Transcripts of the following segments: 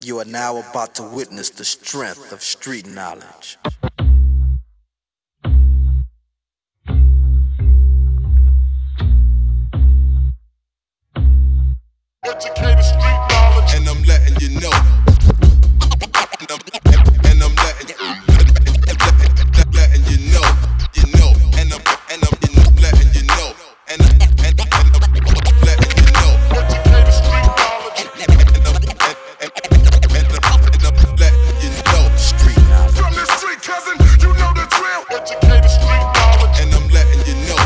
You are now about to witness the strength of street knowledge. Educated street knowledge, and I'm letting you know. And I'm letting you know, and I'm letting you know, and I'm letting you know. Educated street knowledge, and I'm letting you know. Street knowledge from the street, cousin, you know the drill. Educated street knowledge, and I'm letting you know.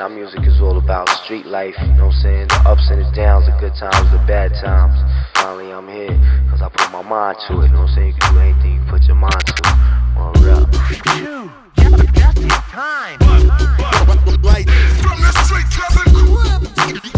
Our music is all about street life, you know what I'm saying? The ups and the downs, the good times, the bad times. Finally, I'm here, cause I put my mind to it, you know what I'm saying? You can do anything you put your mind to. All right. Just in time. From the street, cousin.